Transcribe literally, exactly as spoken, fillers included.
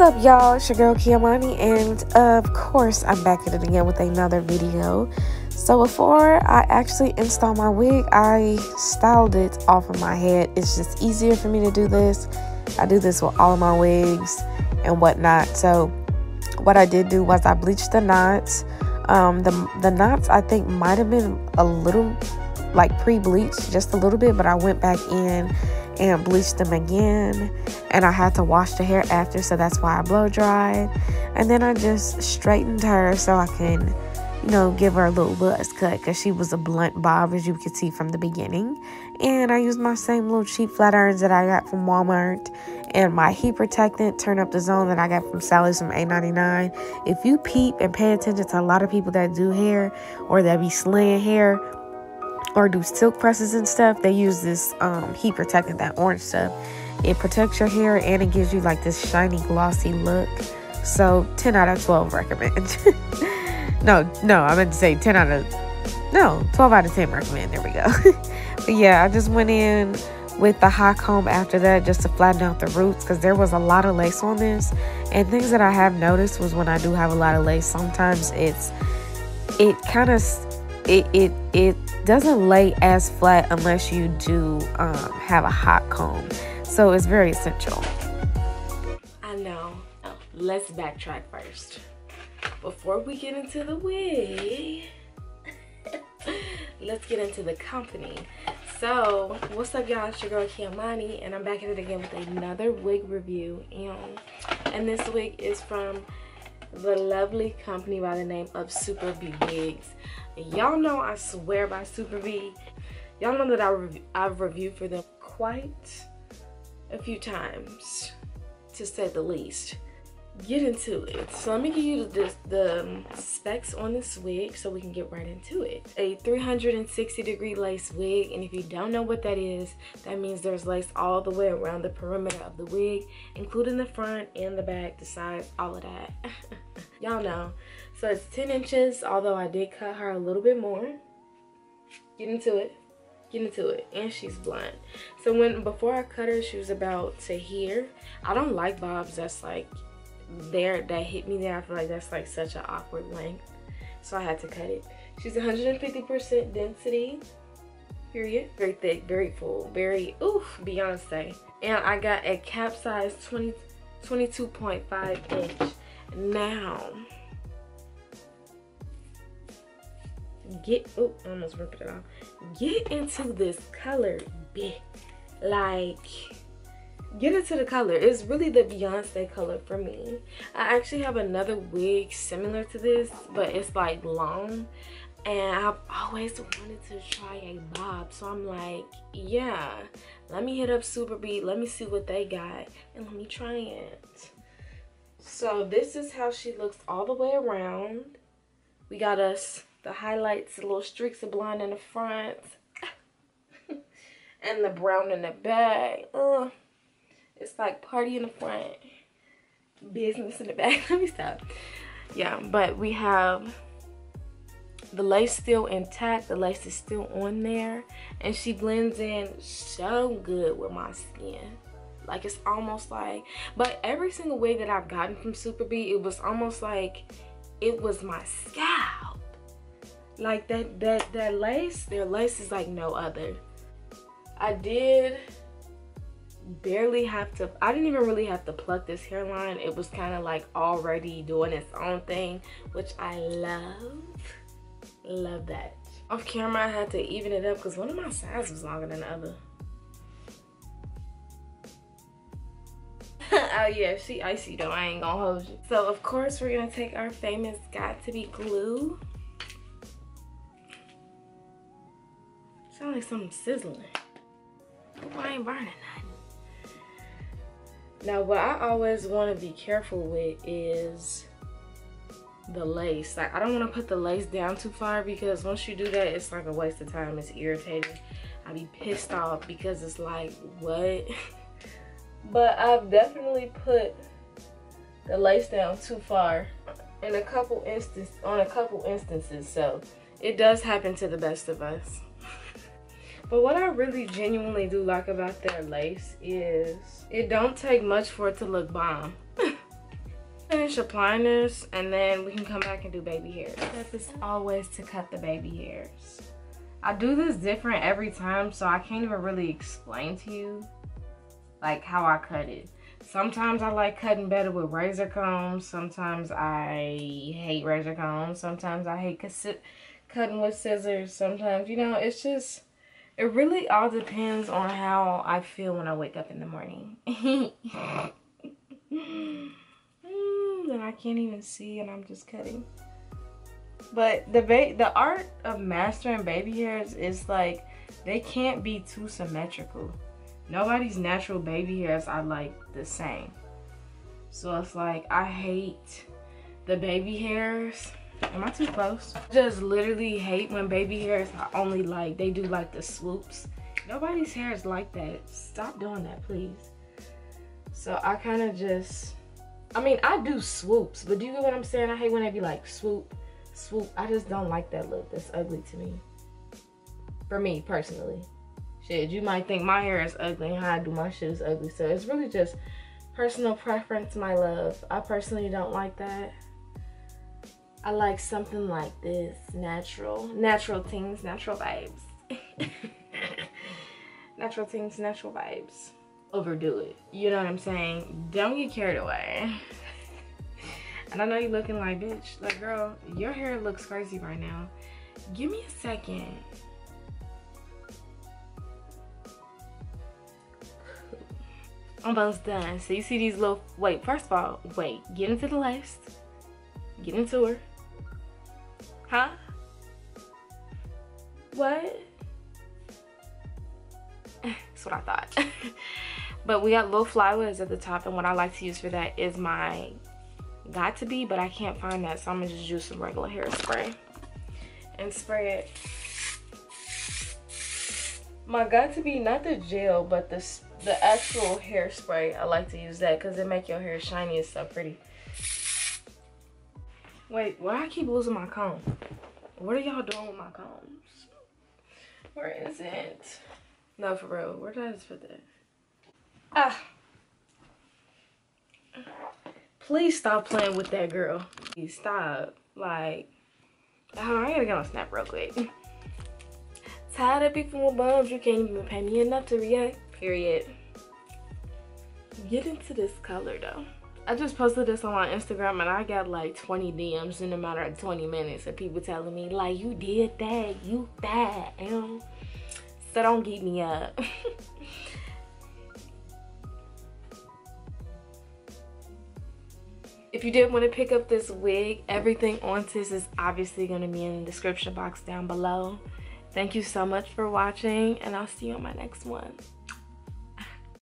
What's up, y'all? It's your girl Kheumani, and of course I'm back at it again with another video. So before I actually install my wig, I styled it off of my head. It's just easier for me to do this. I do this with all of my wigs and whatnot. So what I did do was I bleached the knots. Um, the, the knots I think might have been a little like pre-bleached, just a little bit, but I went back in and bleached them again, and I had to wash the hair after, so that's why I blow dried. And then I just straightened her so I can, you know, give her a little buzz cut, because she was a blunt bob, as you could see from the beginning. And I used my same little cheap flat irons that I got from Walmart and my heat protectant turn up the zone that I got from Sally's from eight ninety-nine. If you peep and pay attention to a lot of people that do hair or that be slaying hair or do silk presses and stuff, they use this um heat protectant, that orange stuff. It protects your hair and it gives you like this shiny glossy look. So ten out of twelve recommend. no no I meant to say ten out of no twelve out of ten recommend, there we go. But yeah, I just went in with the high comb after that just to flatten out the roots, because there was a lot of lace on this. And things that I have noticed was when I do have a lot of lace, sometimes it's it kind of It, it it doesn't lay as flat unless you do um, have a hot comb. So it's very essential. I know. Oh, let's backtrack first. Before we get into the wig, let's get into the company. So, what's up, y'all? It's your girl Kheumani, and I'm back at it again with another wig review. And, and this wig is from the lovely company by the name of Superb Wigs. Y'all know I swear by Superb. Y'all know that I re I've reviewed for them quite a few times, to say the least. Get into it. So let me give you the, the specs on this wig so we can get right into it. A three hundred sixty degree lace wig, and if you don't know what that is, that means there's lace all the way around the perimeter of the wig, including the front and the back, the sides, all of that. Y'all know. So it's ten inches, although I did cut her a little bit more. Get into it. Get into it. And she's blunt. So when before I cut her, she was about to here. I don't like bobs that's like there, that hit me there. I feel like that's like such an awkward length, so I had to cut it. She's one hundred fifty percent density, period. Very thick, very full, very oof, Beyonce. And I got a cap size twenty-two point five inch. Now get oh I almost ripped it off. Get into this color, bitch. Like, get into the color. It's really the Beyoncé color for me. I actually have another wig similar to this, but it's like long, and I've always wanted to try a bob. So I'm like, yeah, let me hit up Superb. Let me see what they got and let me try it. So this is how she looks all the way around. We got us the highlights, the little streaks of blonde in the front and the brown in the back. Ugh. It's like party in the front, business in the back. Let me stop. Yeah, but we have the lace still intact. The lace is still on there. And she blends in so good with my skin. Like, it's almost like, but every single wig that I've gotten from Superb, it was almost like it was my scalp. Like that, that, that lace, their lace is like no other. I did barely have to I didn't even really have to pluck this hairline. It was kind of like already doing its own thing, which I love love that. Off camera I had to even it up because one of my sides was longer than the other. Oh yeah, she icy though, I ain't gonna hold you. So of course we're gonna take our famous got to be glue. Sound like something sizzling. Hope I ain't burning nothing. Now, what I always want to be careful with is the lace. Like, I don't want to put the lace down too far, because once you do that, it's like a waste of time. It's irritating. I'd be pissed off because it's like, what? But I've definitely put the lace down too far in a couple instances, on a couple instances. So it does happen to the best of us. But what I really genuinely do like about their lace is it don't take much for it to look bomb. finish applying this and then we can come back and do baby hairs. Step is always to cut the baby hairs. I do this different every time, so I can't even really explain to you like how I cut it. Sometimes I like cutting better with razor combs. Sometimes I hate razor combs. Sometimes I hate cutting with scissors. Sometimes, you know, it's just, it really all depends on how I feel when I wake up in the morning. And I can't even see and I'm just cutting. But the ba the art of mastering baby hairs is like, they can't be too symmetrical. Nobody's natural baby hairs are like the same. So it's like, I hate the baby hairs. Am I too close? Just literally hate when baby hairs are only like, they do like the swoops. Nobody's hair is like that. Stop doing that, please. So I kind of just, I mean, I do swoops, but do you get what I'm saying? I hate when they be like swoop, swoop. I just don't like that look. That's ugly to me. For me, personally. Shit, you might think my hair is ugly and how I do my shit is ugly. So it's really just personal preference, my love. I personally don't like that. I like something like this. Natural. Natural things, natural vibes. Natural things, natural vibes. Overdo it, you know what I'm saying? Don't get carried away. And I know you're looking like, bitch, like, girl, your hair looks crazy right now. Give me a second. Almost done. So you see these little, wait, first of all, wait, get into the list, get into her, huh? What? That's what I thought. But we got little flyaways at the top, and what I like to use for that is my got to be, but I can't find that, so I'm gonna just use some regular hairspray and spray it. My got to be, not the gel, but the the actual hairspray. I like to use that because it make your hair shiny and so pretty. Wait, why I keep losing my comb? What are y'all doing with my combs? Where is it? No, for real. Where did I just put that? Ah. Please stop playing with that girl. Please stop. Like, hold on, I gotta get on Snap real quick. Tired of people with bums, you can't even pay me enough to react. Period. Get into this color though. I just posted this on my Instagram and I got like twenty D Ms in a matter of twenty minutes of people telling me like, you did that, you bad, and so don't get me up. If you did want to pick up this wig, everything on this is obviously going to be in the description box down below. Thank you so much for watching, and I'll see you on my next one.